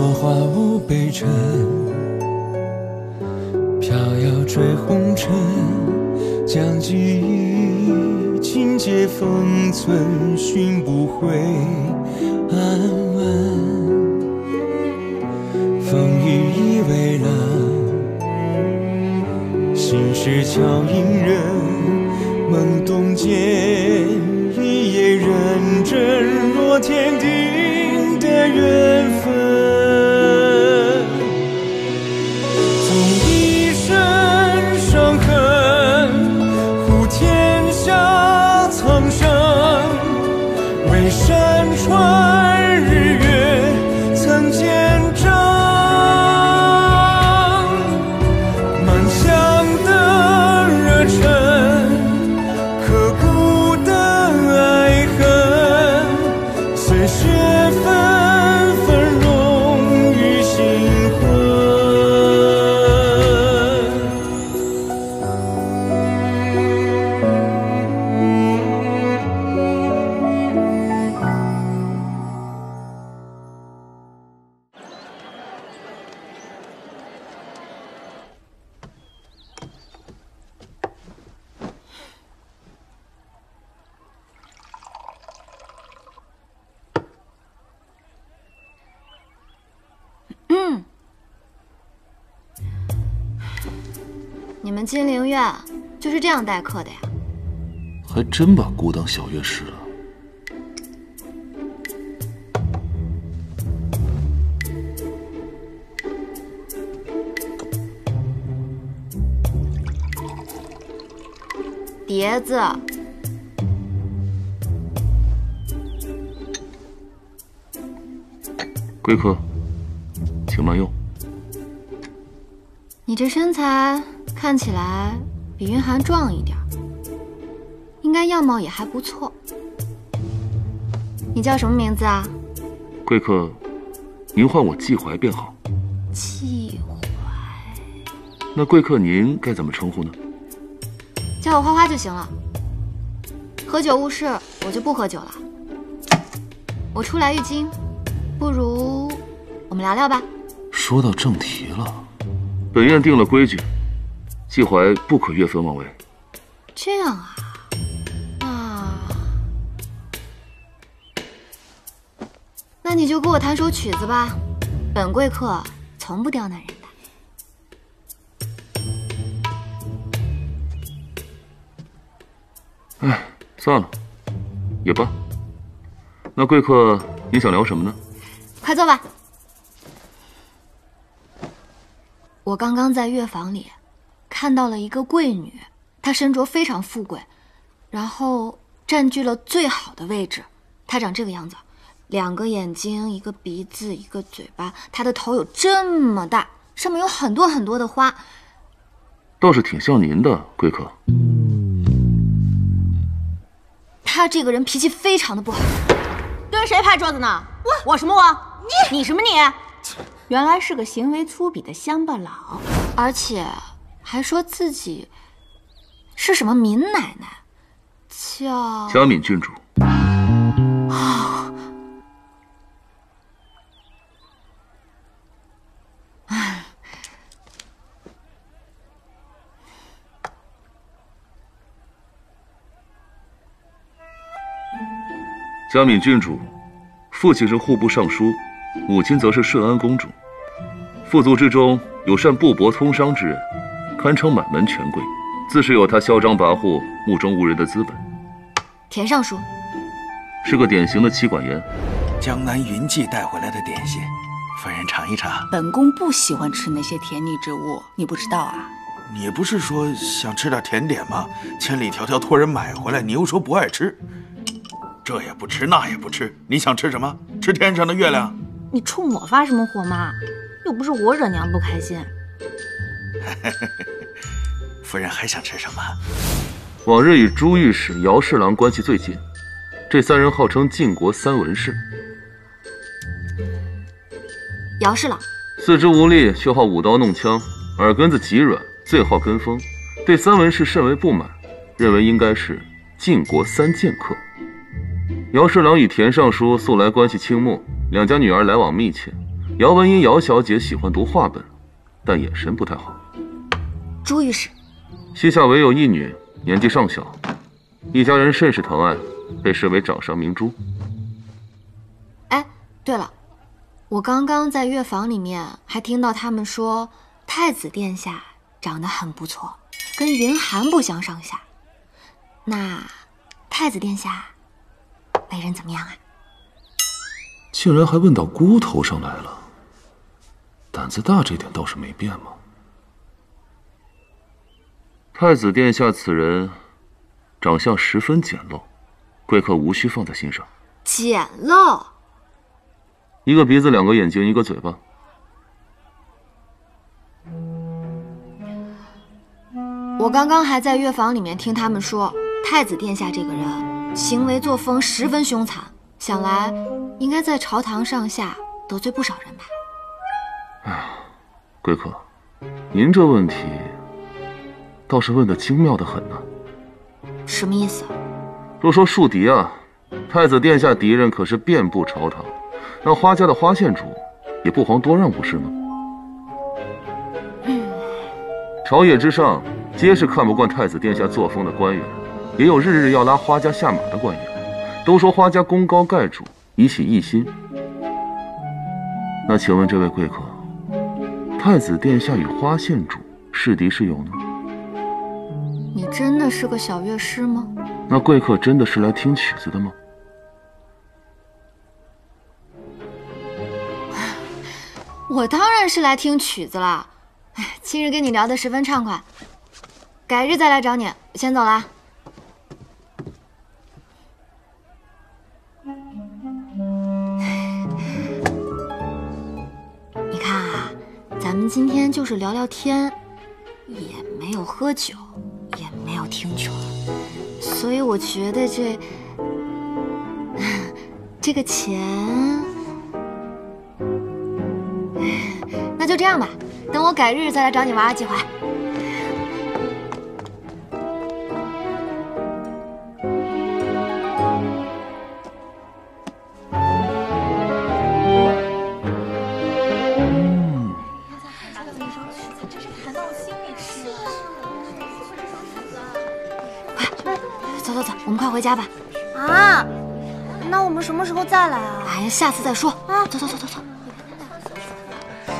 落花无悲嗔，飘摇坠红尘，将记忆尽皆封存，寻不回安稳。风雨依偎了，心事悄隐忍，懵懂间一夜认真，若天定的缘分。 你们金陵院就是这样待客的呀？还真把姑当小乐师了。碟子。 贵客，请慢用。你这身材看起来比云寒壮一点，应该样貌也还不错。你叫什么名字啊？贵客，您唤我季怀便好。季怀。那贵客您该怎么称呼呢？叫我花花就行了。喝酒误事，我就不喝酒了。我初来玉京。 不如我们聊聊吧。说到正题了，本院定了规矩，季怀不可越分妄为。这样啊？那你就给我弹首曲子吧。本贵客从不刁难人的。哎，算了，也罢。那贵客您想聊什么呢？ 快坐吧。我刚刚在乐坊里看到了一个贵女，她身着非常富贵，然后占据了最好的位置。她长这个样子，两个眼睛，一个鼻子，一个嘴巴。她的头有这么大，上面有很多很多的花。倒是挺像您的，贵客。她这个人脾气非常的不好。跟谁拍桌子呢？我什么我？ 你什么你？原来是个行为粗鄙的乡巴佬，而且还说自己是什么闵奶奶，叫佳闵郡主。哦，哎，佳闵郡主，父亲是户部尚书。 母亲则是顺安公主，富族之中有善布帛通商之人，堪称满门权贵，自是有他嚣张跋扈、目中无人的资本。田尚书是个典型的妻管严，江南云记带回来的点心，夫人尝一尝。本宫不喜欢吃那些甜腻之物，你不知道啊？你不是说想吃点甜点吗？千里迢迢托人买回来，你又说不爱吃，这也不吃那也不吃，你想吃什么？吃天上的月亮？ 你冲我发什么火嘛？又不是我惹娘不开心。夫人还想吃什么？往日与朱御史、姚侍郎关系最近，这三人号称晋国三文士。姚侍郎四肢无力，却好舞刀弄枪，耳根子极软，最好跟风，对三文士甚为不满，认为应该是晋国三剑客。姚侍郎与田尚书素来关系亲睦。 两家女儿来往密切，姚文英，姚小姐喜欢读话本，但眼神不太好。朱御史，西夏唯有一女，年纪尚小，一家人甚是疼爱，被视为掌上明珠。哎，对了，我刚刚在乐坊里面还听到他们说，太子殿下长得很不错，跟云寒不相上下。那太子殿下为人怎么样啊？ 竟然还问到姑头上来了，胆子大这点倒是没变嘛。太子殿下此人，长相十分简陋，贵客无需放在心上。简陋？一个鼻子，两个眼睛，一个嘴巴。我刚刚还在乐坊里面听他们说，太子殿下这个人行为作风十分凶残。 想来，应该在朝堂上下得罪不少人吧。哎呀，贵客，您这问题倒是问得精妙得很呢。什么意思？若说树敌啊，太子殿下敌人可是遍布朝堂，那花家的花县主也不遑多让，不是吗？嗯。朝野之上，皆是看不惯太子殿下作风的官员，也有日日要拉花家下马的官员。 都说花家功高盖主，以起一心。那请问这位贵客，太子殿下与花县主是敌是友呢？你真的是个小乐师吗？那贵客真的是来听曲子的吗？我当然是来听曲子啦！哎，今日跟你聊得十分畅快，改日再来找你。我先走了。 咱们今天就是聊聊天，也没有喝酒，也没有听曲，所以我觉得这个钱，那就这样吧。等我改日再来找你玩玩几回。回家吧，啊，那我们什么时候再来啊？哎呀，下次再说啊！走走走走走。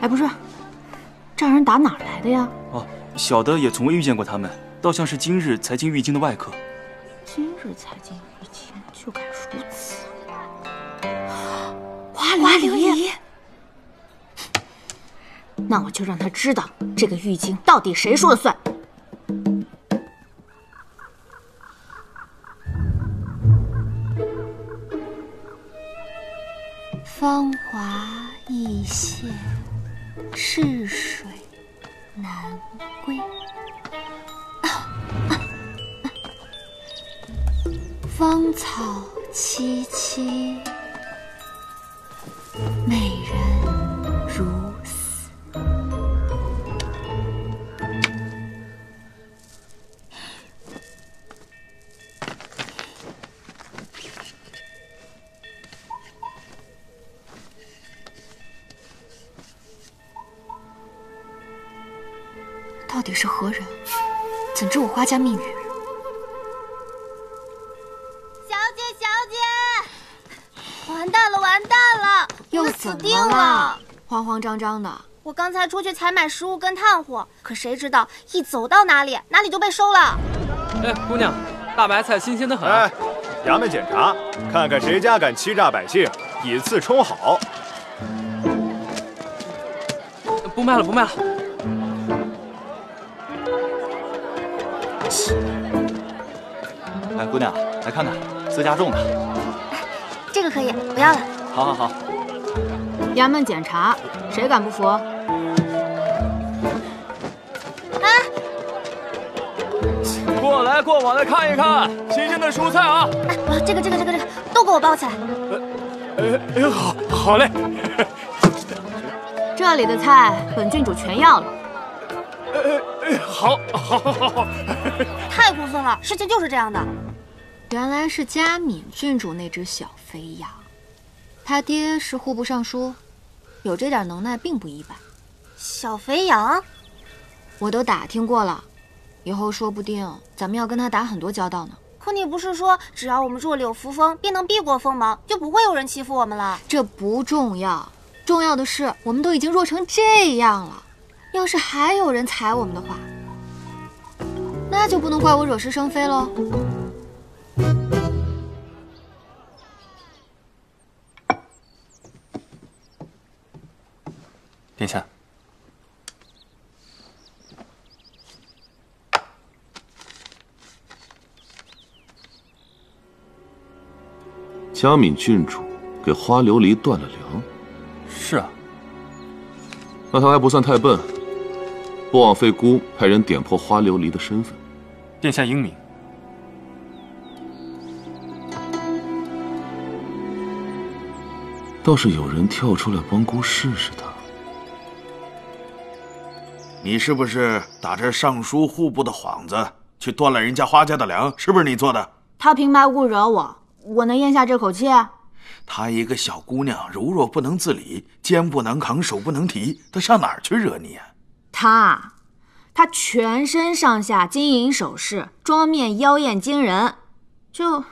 哎，不是，这人打哪来的呀？哦，小的也从未遇见过他们，倒像是今日才进玉京的外客。今日才进玉京，就敢如此？花柳姨，那我就让他知道这个玉京到底谁说了算。 芳华易谢，逝水难归。芳草萋萋，美人如死。到底是何人？怎知我花家命运？小姐，小姐，完蛋了，完蛋了，又死定了！慌慌张张的。我刚才出去采买食物跟炭火，可谁知道一走到哪里，哪里就被收了。哎，姑娘，大白菜新鲜得很。哎，衙门检查，看看谁家敢欺诈百姓，以次充好。不卖了，不卖了。 哎，姑娘，来看看自家种的，这个可以，不要了。好，好，好。衙门检查，谁敢不服？啊！过来过往的看一看，新鲜的蔬菜啊！哎，我这个都给我包起来。好，好嘞。这里的菜，本郡主全要了。 好，好，好，好，太过分了，事情就是这样的。原来是嘉敏郡主那只小飞呀，他爹是户部尚书，有这点能耐并不意外。小肥羊，我都打听过了，以后说不定咱们要跟他打很多交道呢。可你不是说只要我们弱柳扶风，便能避过锋芒，就不会有人欺负我们了？这不重要，重要的是我们都已经弱成这样了，要是还有人踩我们的话，那就不能怪我惹是生非喽。 殿下，嘉敏郡主给花琉璃断了粮。是啊，那他还不算太笨，不枉费孤派人点破花琉璃的身份。殿下英明。 倒是有人跳出来帮姑试试他。你是不是打着尚书户部的幌子去断了人家花家的粮？是不是你做的？他平白无故惹我，我能咽下这口气？她一个小姑娘，柔弱不能自理，肩不能扛，手不能提，她上哪儿去惹你啊？她全身上下金银首饰，妆面妖艳惊人，就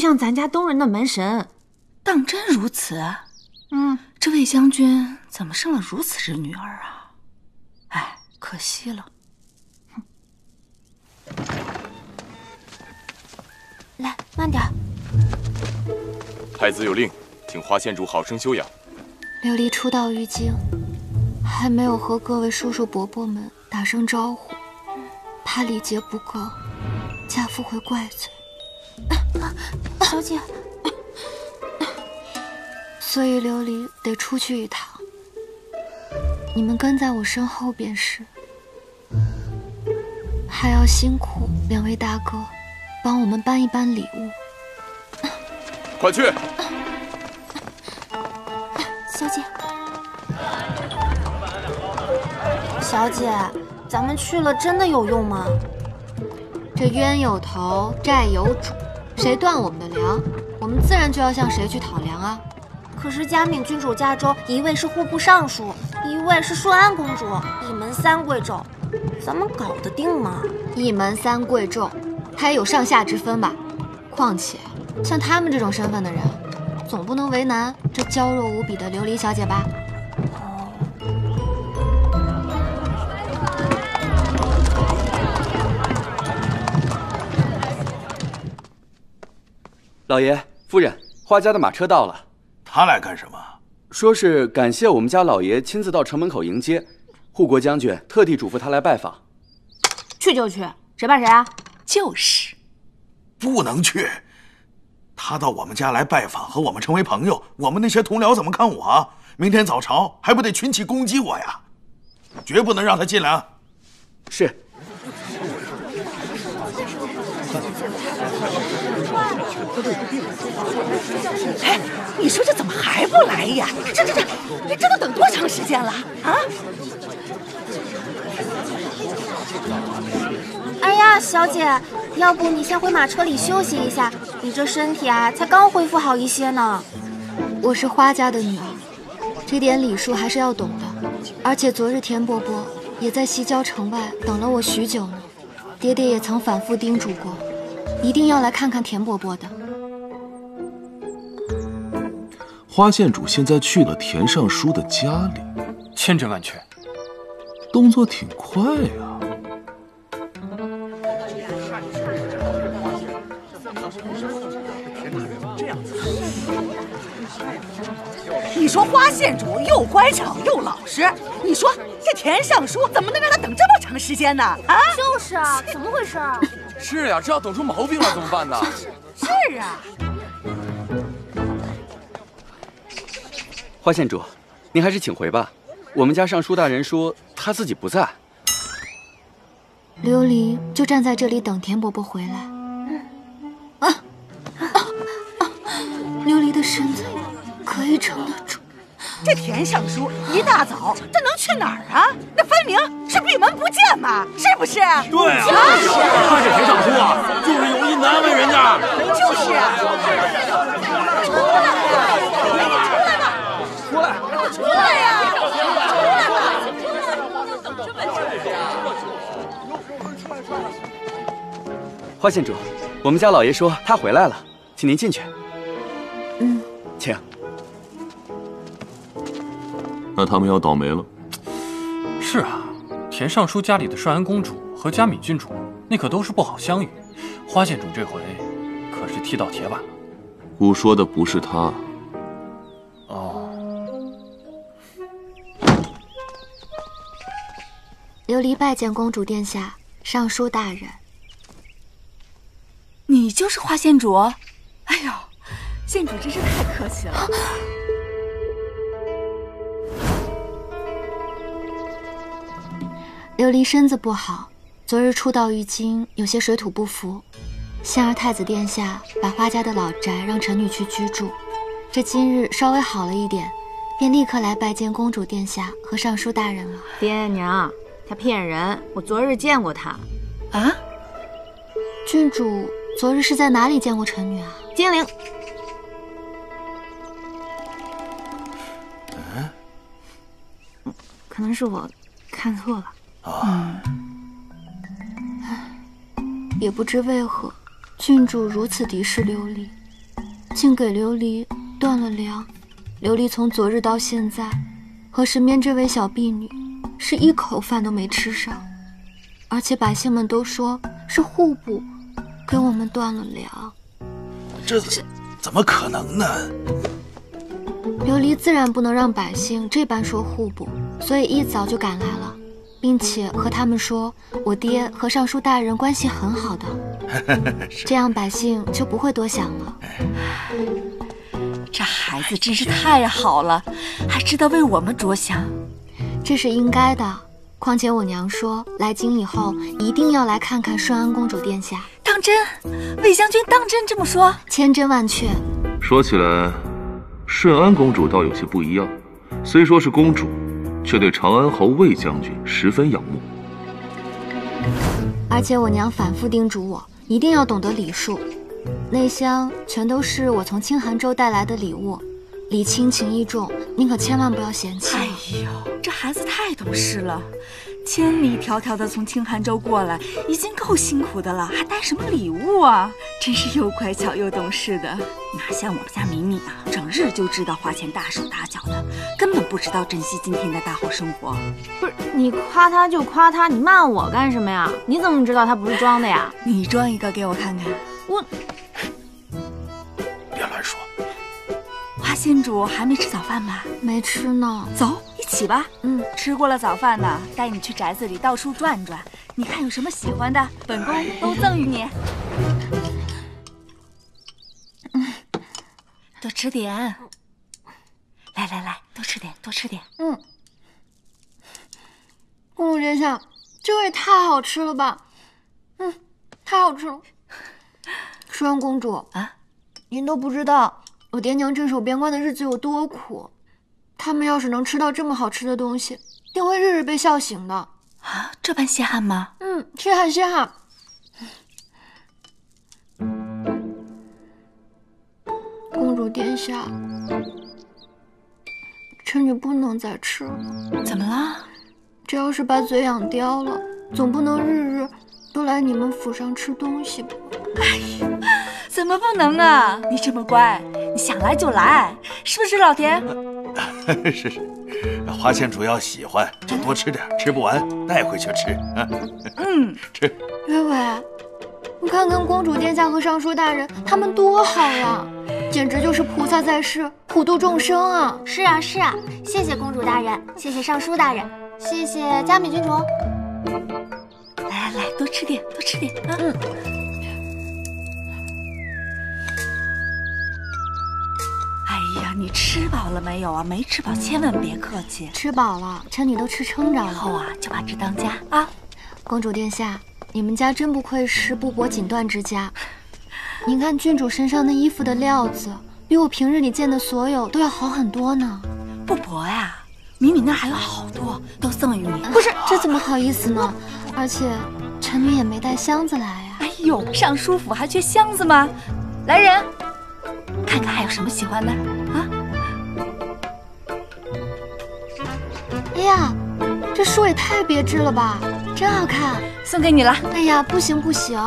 像咱家东人的门神。 当真如此？嗯，这魏将军怎么生了如此之女儿啊？哎，可惜了。来，慢点。太子有令，请花县主好生休养。琉璃初到玉京，还没有和各位叔叔伯伯们打声招呼，怕礼节不够，家父会怪罪。小姐。 所以琉璃得出去一趟，你们跟在我身后便是。还要辛苦两位大哥，帮我们搬一搬礼物。快去，小姐。小姐，咱们去了真的有用吗？这冤有头，债有主，谁断我们的粮，我们自然就要向谁去讨粮啊。 可是嘉敏郡主家中一位是户部尚书，一位是顺安公主，一门三贵胄，咱们搞得定吗？一门三贵胄，还有上下之分吧。况且像他们这种身份的人，总不能为难这娇弱无比的琉璃小姐吧？老爷、夫人，花家的马车到了。 他来干什么？说是感谢我们家老爷亲自到城门口迎接，护国将军特地嘱咐他来拜访。去就去，谁怕谁啊？就是，不能去。他到我们家来拜访，和我们成为朋友，我们那些同僚怎么看我啊？明天早朝还不得群起攻击我呀？绝不能让他进来啊！是。 哎，你说这怎么还不来呀？这，你这都等多长时间了啊？哎呀，小姐，要不你先回马车里休息一下，你这身体啊，才刚恢复好一些呢。我是花家的女儿，这点礼数还是要懂的。而且昨日田伯伯也在西郊城外等了我许久呢，爹爹也曾反复叮嘱过，一定要来看看田伯伯的。 花县主现在去了田尚书的家里，千真万确，动作挺快啊。你说花县主又乖巧又老实，你说这田尚书怎么能让他等这么长时间呢？啊，就是啊，怎么回事啊？是呀，这要等出毛病了怎么办呢？是啊。 花县主，您还是请回吧。我们家尚书大人说他自己不在。琉璃就站在这里等田伯伯回来。琉璃的身子可以撑得住，这田尚书一大早这能去哪儿啊？那分明是闭门不见嘛，是不是？对啊，他这田尚书啊，就是有意难为人家。就是啊，出来呀！你出来吧！出来！出来呀！出来吧！花县主，我们家老爷说他回来了，请您进去。嗯，请。 那他们要倒霉了。是啊，田尚书家里的顺安公主和嘉敏郡主，那可都是不好相与。花县主这回可是踢到铁板了。我说的不是他。哦。琉璃拜见公主殿下、尚书大人。你就是花县主？哎呦，县主真是太客气了。啊 琉璃身子不好，昨日初到玉京，有些水土不服。幸而太子殿下把花家的老宅让臣女去居住，这今日稍微好了一点，便立刻来拜见公主殿下和尚书大人了。爹娘，他骗人！我昨日见过他。啊？郡主昨日是在哪里见过臣女啊？金陵。嗯，可能是我看错了。 也不知为何，郡主如此敌视琉璃，竟给琉璃断了粮。琉璃从昨日到现在，和身边这位小婢女是一口饭都没吃上，而且百姓们都说是户部给我们断了粮。这怎么可能呢？琉璃自然不能让百姓这般说户部，所以一早就赶来了。 并且和他们说，我爹和尚书大人关系很好的，这样百姓就不会多想了。这孩子真是太好了，还知道为我们着想，这是应该的。况且我娘说，来京以后一定要来看看顺安公主殿下。当真？魏将军当真这么说？千真万确。说起来，顺安公主倒有些不一样，虽说是公主。 却对长安侯魏将军十分仰慕，而且我娘反复叮嘱我一定要懂得礼数。那箱全都是我从清寒州带来的礼物，礼轻情意重，您可千万不要嫌弃。哎呦，这孩子太懂事了，千里迢迢的从清寒州过来，已经够辛苦的了，还带什么礼物啊？真是又乖巧又懂事的，哪像我们家明明啊，整日就知道花钱大手大脚的，根本。 不知道珍惜今天的大好生活，不是你夸他就夸他，你骂我干什么呀？你怎么知道他不是装的呀？你装一个给我看看。我别乱说。花县主还没吃早饭吧？没吃呢。走，一起吧。嗯，吃过了早饭呢，带你去宅子里到处转转，你看有什么喜欢的，本宫都赠与你。多吃点。 来来来，多吃点，多吃点。嗯，公主殿下，这也太好吃了吧！嗯，太好吃了。顺安公主啊，您都不知道我爹娘镇守边关的日子有多苦，他们要是能吃到这么好吃的东西，定会日日被笑醒的。啊，这般稀罕吗？嗯，稀罕稀罕。 公主殿下。 臣女不能再吃了。怎么了？这要是把嘴养刁了，总不能日日都来你们府上吃东西吧？哎呀，怎么不能呢？你这么乖，你想来就来，是不是老田？是是，花县主要喜欢就多吃点，吃不完带回去吃。嗯，吃。月伟，你看看公主殿下和尚书大人他们多好呀！ 简直就是菩萨在世，普度众生啊！是啊，是啊，谢谢公主大人，谢谢尚书大人，谢谢嘉敏郡主。来来来，多吃点，多吃点啊！嗯。哎呀，你吃饱了没有啊？没吃饱千万别客气。吃饱了，臣女都吃撑着了。以后啊，就把这当家啊！公主殿下，你们家真不愧是布帛锦缎之家。 您看郡主身上那衣服的料子，比我平日里见的所有都要好很多呢。不薄呀，米米那还有好多，都送与你。不是，这怎么好意思呢？而且臣女也没带箱子来呀。哎呦，上书府还缺箱子吗？来人，看看还有什么喜欢的啊！哎呀，这书也太别致了吧，真好看，送给你了。哎呀，不行不行，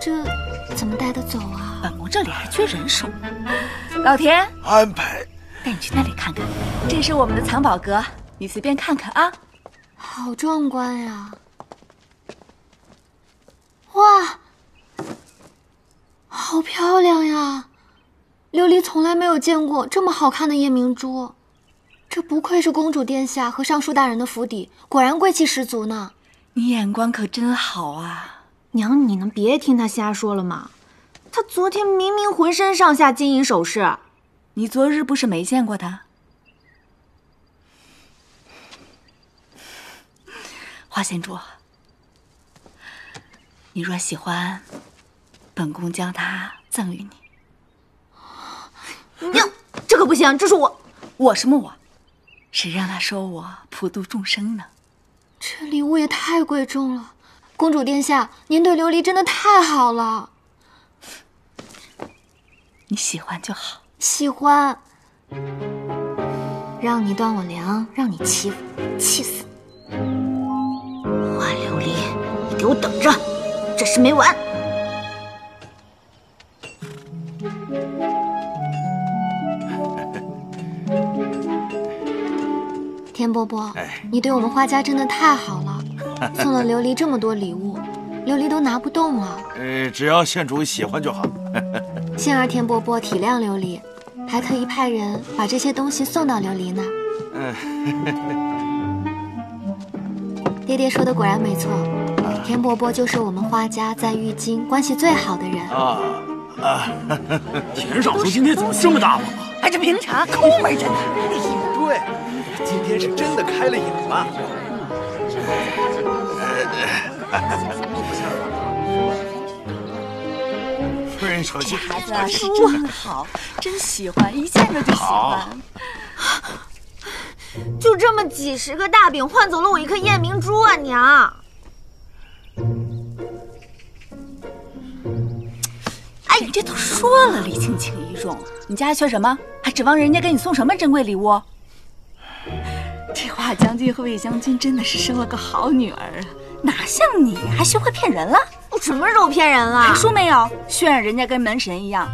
这怎么带得走啊？本宫这里还缺人手。老田，安排。 带你去那里看看，这是我们的藏宝阁，你随便看看啊。好壮观呀！哇，好漂亮呀！琉璃从来没有见过这么好看的夜明珠，这不愧是公主殿下和尚书大人的府邸，果然贵气十足呢。你眼光可真好啊！娘，你能别听他瞎说了吗？他昨天明明浑身上下金银首饰。 你昨日不是没见过他？花仙珠，你若喜欢，本宫将它赠与你。娘，这可不行！这是我什么我？谁让他说我普度众生呢？这礼物也太贵重了，公主殿下，您对琉璃真的太好了。你喜欢就好。 喜欢，让你断我粮，让你欺负，气死你！花琉璃，你给我等着，这事没完！田伯伯，你对我们花家真的太好了，送了琉璃这么多礼物，琉璃都拿不动了。只要县主喜欢就好。幸而田伯伯体谅琉璃。 还特意派人把这些东西送到琉璃那儿。爹爹说的果然没错，田伯伯就是我们花家在玉京关系最好的人。田少叔今天怎么这么大方啊？还是平常抠门着呢。对，今天是真的开了眼了。夫人手机，这孩子啊是真好，真喜欢，一见着就喜欢。就这么几十个大饼换走了我一颗夜明珠啊，娘！哎，你这都说了，礼轻情意重，你家还缺什么？还指望人家给你送什么珍贵礼物？这华将军和魏将军真的是生了个好女儿啊，哪像你，还学会骗人了。 我什么时候骗人了？还说没有渲染人家跟门神一样，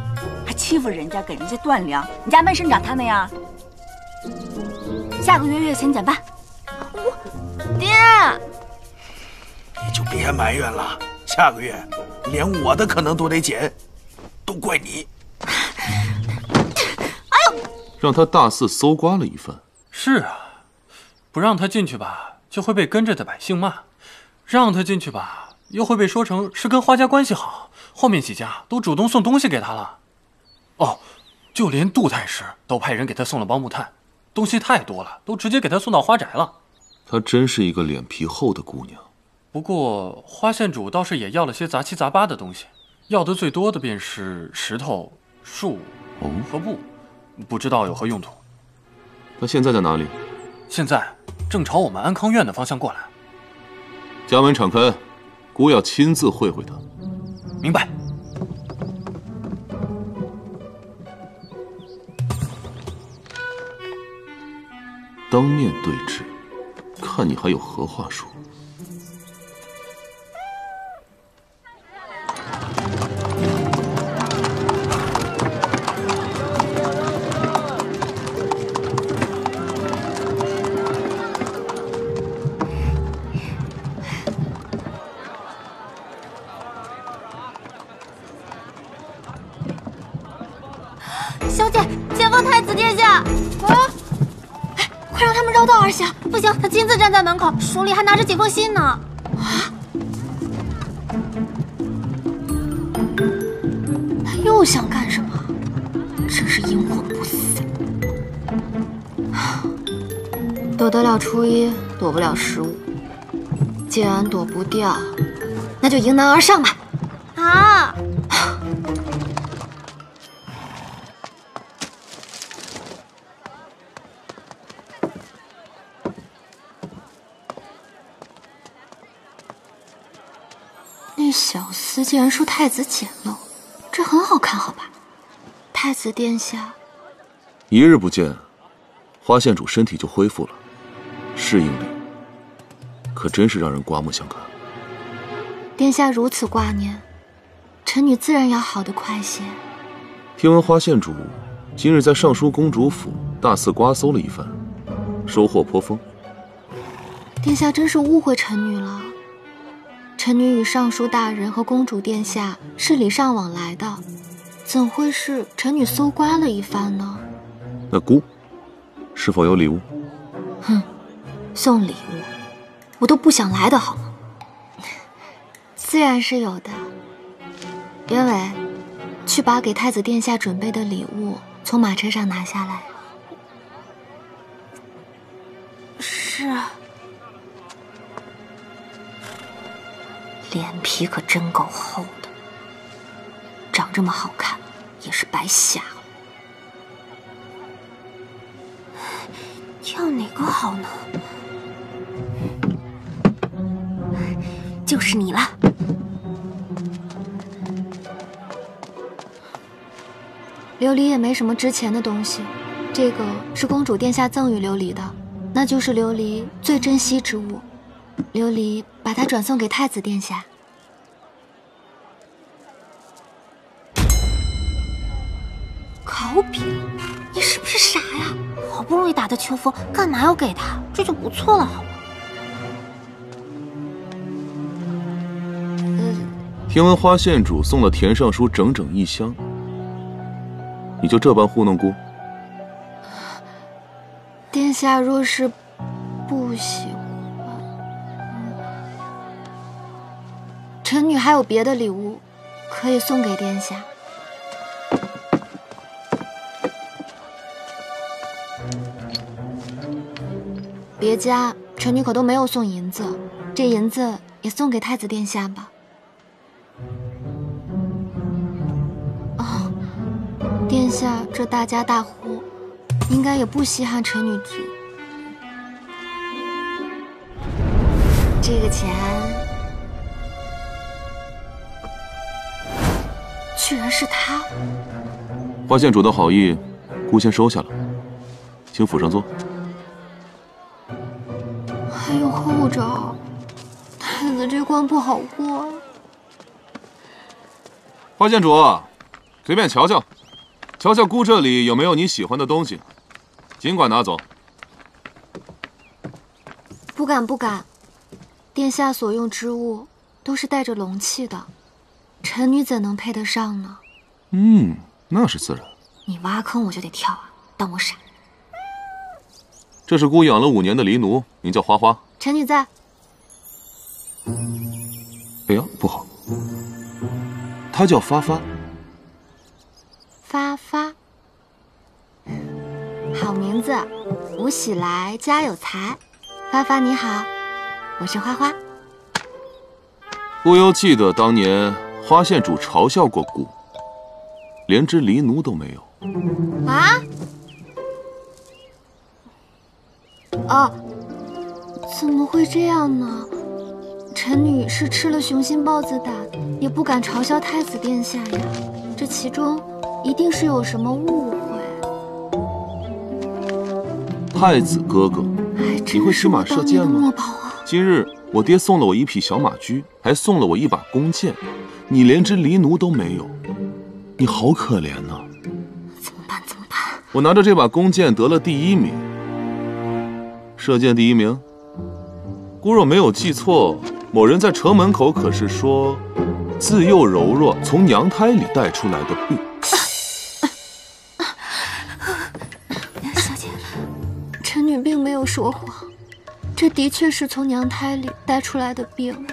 还欺负人家，给人家断粮。你家门神长他那样，下个月月钱减半。我爹，你就别埋怨了。下个月连我的可能都得减，都怪你。哎呦！让他大肆搜刮了一番。是啊，不让他进去吧，就会被跟着的百姓骂；让他进去吧。 又会被说成是跟花家关系好，后面几家都主动送东西给他了。哦，就连杜太师都派人给他送了包木炭，东西太多了，都直接给他送到花宅了。她真是一个脸皮厚的姑娘。不过花县主倒是也要了些杂七杂八的东西，要的最多的便是石头、树和布，不知道有何用途。她现在在哪里？现在正朝我们安康院的方向过来。家门敞开。 姑要亲自会会他，明白。当面对质，看你还有何话说。不行，他亲自站在门口，手里还拿着几封信呢。啊！他又想干什么？真是阴魂不散。躲得了初一，躲不了十五。既然躲不掉，那就迎难而上吧。啊！那小厮竟然说太子简陋，这很好看好吧？太子殿下，一日不见，花县主身体就恢复了，适应力可真是让人刮目相看。殿下如此挂念，臣女自然要好得快些。听闻花县主今日在尚书公主府大肆刮搜了一番，收获颇丰。殿下真是误会臣女了。 臣女与尚书大人和公主殿下是礼尚往来的，怎会是臣女搜刮了一番呢？那姑，是否有礼物？哼，送礼物，我都不想来的好吗？自然是有的。袁伟，去把给太子殿下准备的礼物从马车上拿下来。是啊。 脸皮可真够厚的，长这么好看也是白瞎了。要哪个好呢？就是你了。琉璃也没什么值钱的东西，这个是公主殿下赠予琉璃的，那就是琉璃最珍惜之物。 琉璃把它转送给太子殿下。烤饼，你是不是傻呀？好不容易打的秋风，干嘛要给他？这就不错了，好吗？听闻花县主送了田尚书整整一箱，你就这般糊弄姑？殿下若是不喜欢。 臣女还有别的礼物，可以送给殿下。别家臣女可都没有送银子，这银子也送给太子殿下吧。哦，殿下这大家大户，应该也不稀罕臣女举。这个钱。 居然是他！花县主的好意，姑先收下了，请府上坐。还有后着，太子这关不好过啊。花县主，随便瞧瞧，瞧瞧姑这里有没有你喜欢的东西，尽管拿走。不敢不敢，殿下所用之物都是带着龙气的。 臣女怎能配得上呢？嗯，那是自然。你挖坑我就得跳啊，当我傻？这是姑养了5年的黎奴，名叫花花。臣女在。哎呀，不好，她叫发发。发发，好名字，无喜来家有才。发发你好，我是花花。不由记得当年。 花县主嘲笑过姑，连只黎奴都没有。啊？哦，怎么会这样呢？臣女是吃了雄心豹子胆，也不敢嘲笑太子殿下呀。这其中一定是有什么误会。太子哥哥，你会骑马射箭吗？今日我爹送了我一匹小马驹，还送了我一把弓箭。 你连只黎奴都没有，你好可怜呐！怎么办？怎么办？我拿着这把弓箭得了第1名，射箭第1名。姑若没有记错，某人在城门口可是说，自幼柔弱，从娘胎里带出来的病。小姐，臣女并没有说谎，这的确是从娘胎里带出来的病，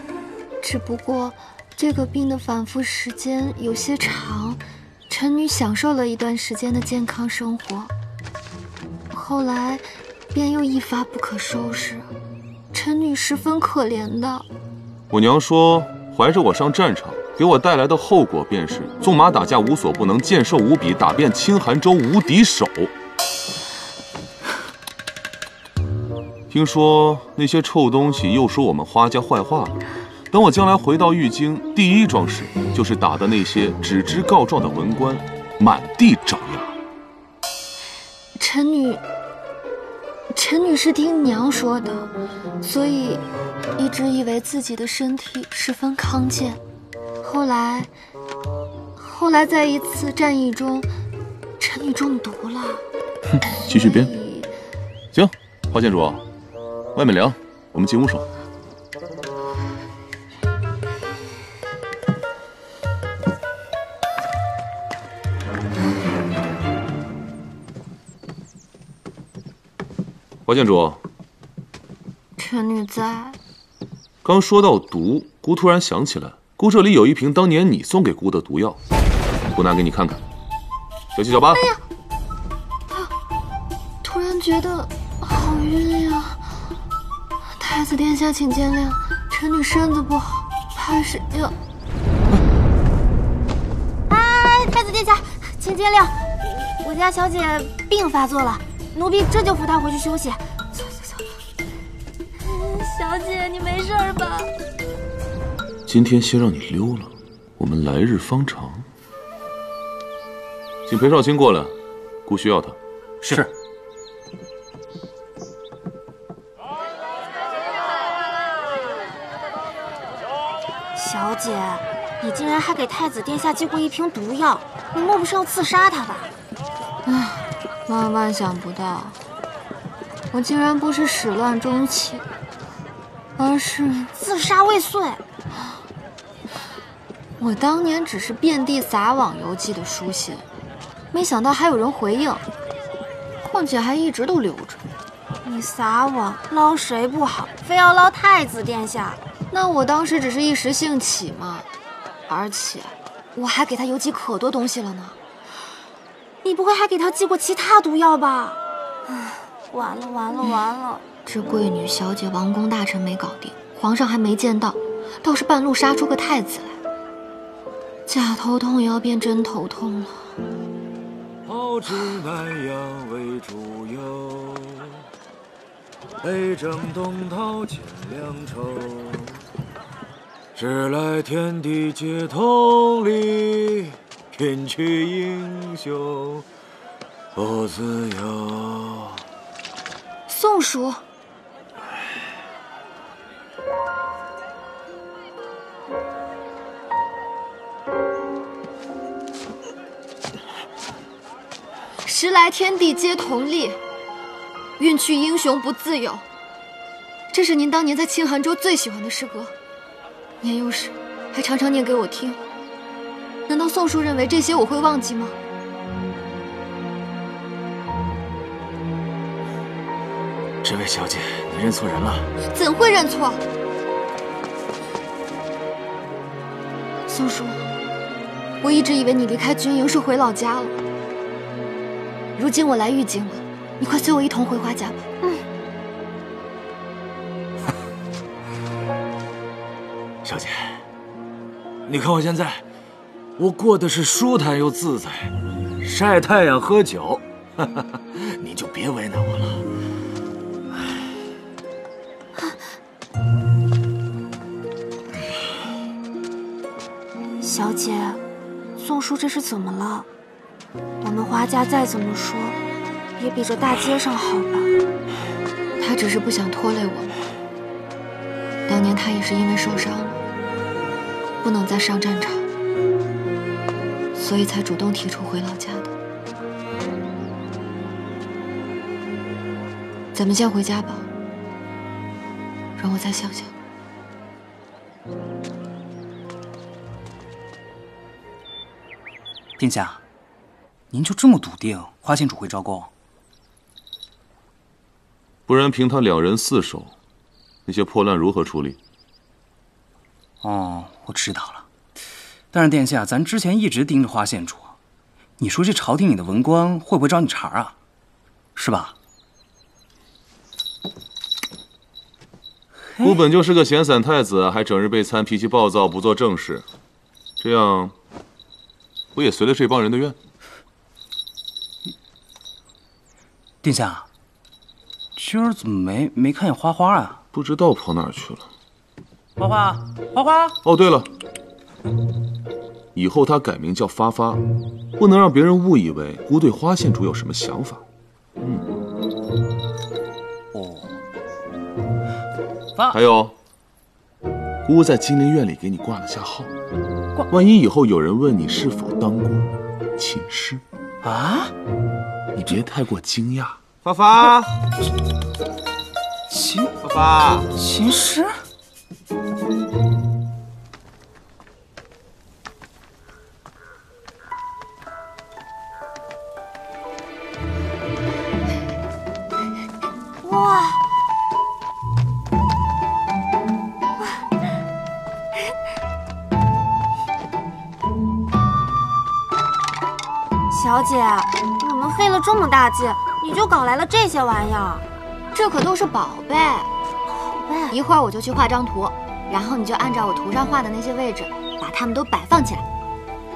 只不过。 这个病的反复时间有些长，臣女享受了一段时间的健康生活，后来便又一发不可收拾，臣女十分可怜的。我娘说，怀着我上战场，给我带来的后果便是纵马打架无所不能，剑兽无比，打遍清寒州无敌手。听说那些臭东西又说我们花家坏话了。等我将来回到玉京，第一桩事就是打的那些只知告状的文官，满地找牙。臣女是听娘说的，所以一直以为自己的身体十分康健。后来在一次战役中，臣女中毒了。哼，继续编。行，花县主，外面凉，我们进屋说。 华县主，臣女在。刚说到毒，姑突然想起来，姑这里有一瓶当年你送给姑的毒药，姑拿给你看看。小七、小八。哎呀！突然觉得好晕呀！太子殿下，请见谅，臣女身子不好，怕是要……哎，太子殿下，请见谅，我家小姐病发作了。 奴婢这就扶她回去休息。走，小姐，你没事吧？今天先让你溜了，我们来日方长。请裴少卿过来，姑需要他。是。小姐，你竟然还给太子殿下寄过一瓶毒药，你莫不是要刺杀他吧？唉。 万万想不到，我竟然不是始乱终弃，而是自杀未遂。我当年只是遍地撒网游记的书信，没想到还有人回应，况且还一直都留着。你撒网捞谁不好，非要捞太子殿下？那我当时只是一时兴起嘛，而且我还给他邮寄可多东西了呢。 你不会还给他寄过其他毒药吧？完了完了完了！这贵女小姐、王公大臣没搞定，皇上还没见到，倒是半路杀出个太子来，假头痛也要变真头痛了。炮制南阳为主忧，北征东讨前两愁，直来天地皆同理。 贫去英雄不自由。宋叔，时来天地皆同力，运去英雄不自由。这是您当年在清寒州最喜欢的诗歌，年幼时还常常念给我听。 难道宋叔认为这些我会忘记吗？这位小姐，你认错人了。怎会认错？宋叔，我一直以为你离开军营是回老家了。如今我来玉京了，你快随我一同回花家吧。嗯。小姐，你看我现在。 我过的是舒坦又自在，晒太阳喝酒，哈哈，你就别为难我了。小姐，宋叔这是怎么了？我们华家再怎么说，也比这大街上好吧？他只是不想拖累我们。当年他也是因为受伤了，不能再上战场。 所以才主动提出回老家的。咱们先回家吧，让我再想想。殿下，您就这么笃定花县主会招供？不然凭他两人四手，那些破烂如何处理？哦，我知道了。 但是殿下，咱之前一直盯着花县主，你说这朝廷里的文官会不会找你茬啊？是吧？我本就是个闲散太子，还整日备餐，脾气暴躁，不做正事，这样我也随了这帮人的愿。殿下，今儿怎么没看见花花啊？不知道跑哪儿去了。花花，花花。哦，对了，以后她改名叫发发，不能让别人误以为姑对花县主有什么想法。嗯。哦。发。还有，姑在金陵院里给你挂了下号，万一以后有人问你是否当过琴师，啊，你别太过惊讶。发发。 琴，爸爸，琴师，哇，小姐，我们费了这么大劲，你就搞来了这些玩意儿。 这可都是宝贝，一会儿我就去画张图，然后你就按照我图上画的那些位置，把它们都摆放起来。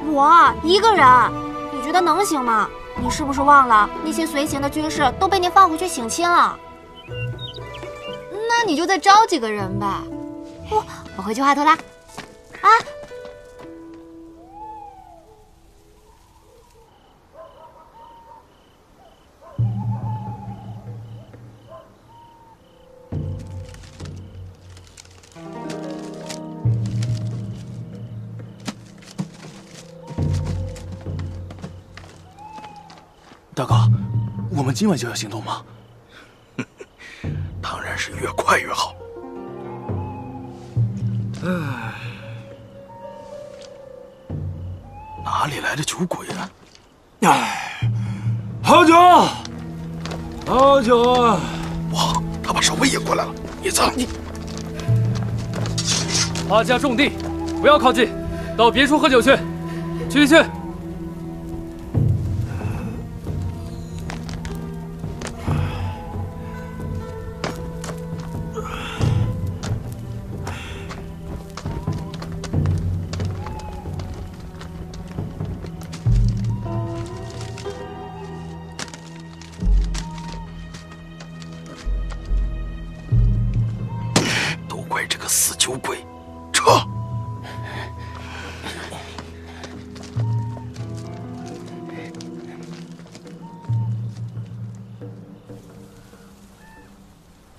我一个人，你觉得能行吗？你是不是忘了那些随行的军士都被您放回去省亲了？那你就再招几个人吧。我回去画图啦。啊！大哥，我们今晚就要行动吗？当然是越快越好。哎，哪里来的酒鬼啊？哎，好酒，好酒啊！哇，他把守卫也过来了，你走。花家重地，不要靠近，到别处喝酒去，去。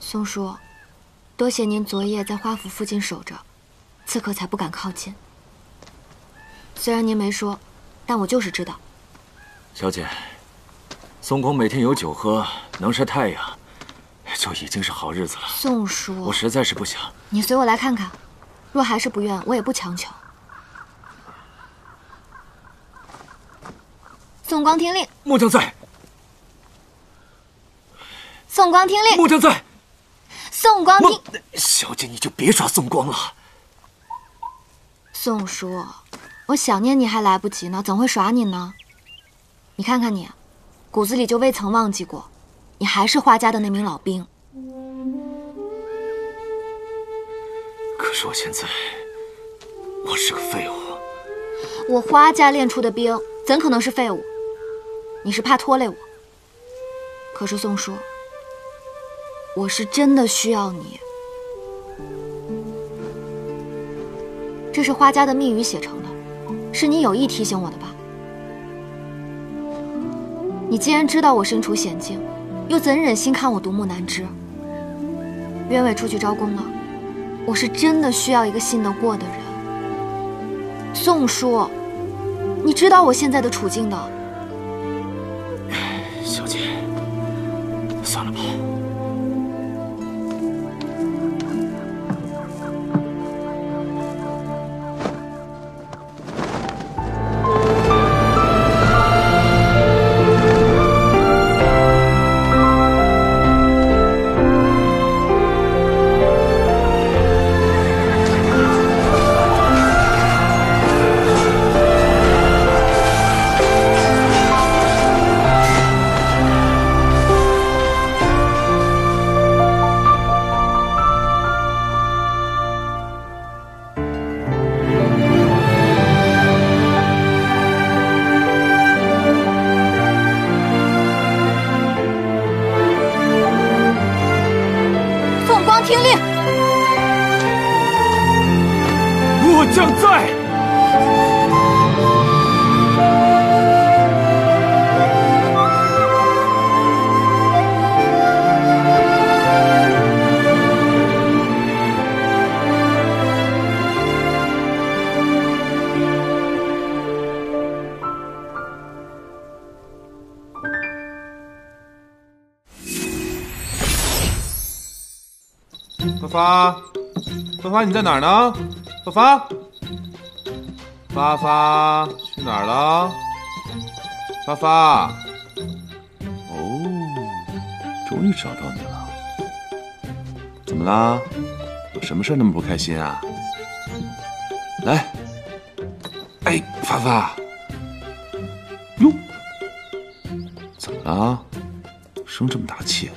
松叔，多谢您昨夜在花府附近守着，刺客才不敢靠近。虽然您没说，但我就是知道。小姐，松公每天有酒喝，能晒太阳，就已经是好日子了。宋叔，我实在是不想。你随我来看看，若还是不愿，我也不强求。宋光听令。末将在。宋光听令。末将在。 宋光听，小姐你就别耍宋光了。宋叔，我想念你还来不及呢，怎会耍你呢？你看看你，骨子里就未曾忘记过，你还是花家的那名老兵。可是我现在，我是个废物。我花家练出的兵，怎可能是废物？你是怕拖累我。可是宋叔。 我是真的需要你，这是花家的密语写成的，是你有意提醒我的吧？你既然知道我身处险境，又怎忍心看我独木难支？鸢尾出去招工了，我是真的需要一个信得过的人。宋叔，你知道我现在的处境的。小姐，算了吧。将在。发发，你在哪儿呢？发发，去哪儿了？发发，哦，终于找到你了。怎么啦？有什么事那么不开心啊？来，哎，发发，哟，怎么了？生这么大气？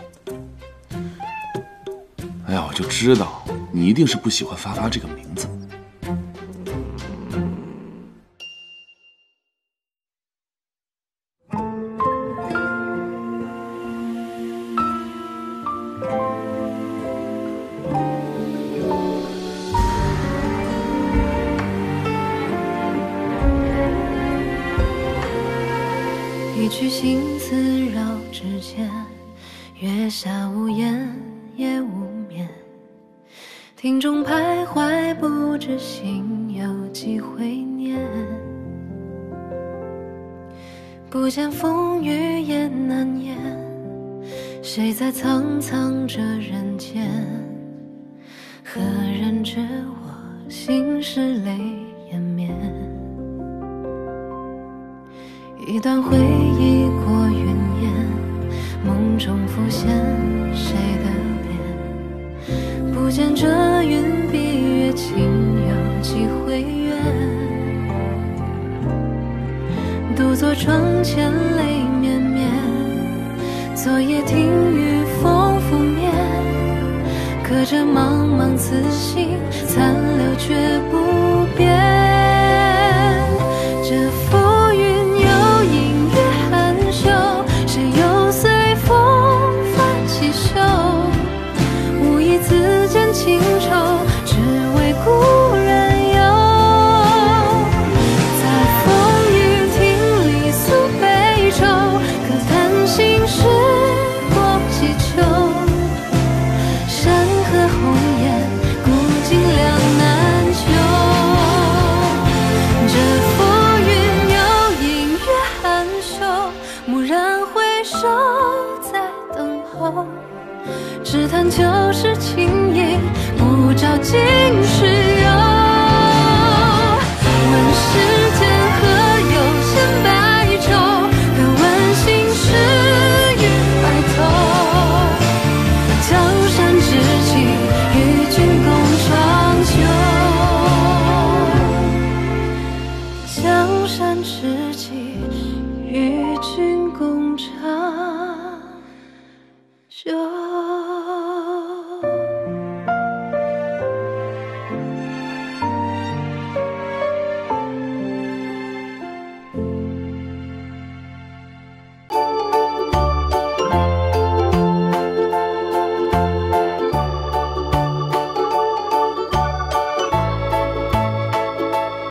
哎呀，我就知道。 你一定是不喜欢“发发”这个名字。一曲心自绕指尖，月下无言也无眠。 庭中徘徊，不知心有几回念。不见风雨也难言，谁在苍苍这人间？何人知我心事泪眼眠？一段回忆过云烟，梦中浮现谁的？ 不见这云比月情有几回远，独坐窗前泪绵绵，昨夜听雨风拂面，可这茫茫此心残留却不变。这浮云又隐约含羞，谁又随风泛起袖？ 字间情愁，只为故人忧。在风雨亭里诉悲愁，可叹心事过几秋。山河红颜，古今两难求。这浮云又隐约含羞，蓦然回首，在等候。 只谈旧时情意，不照今时忧。问世间何有千百愁，可问心事与白头。江山志气，与君共长久。江山志气，与君共长久。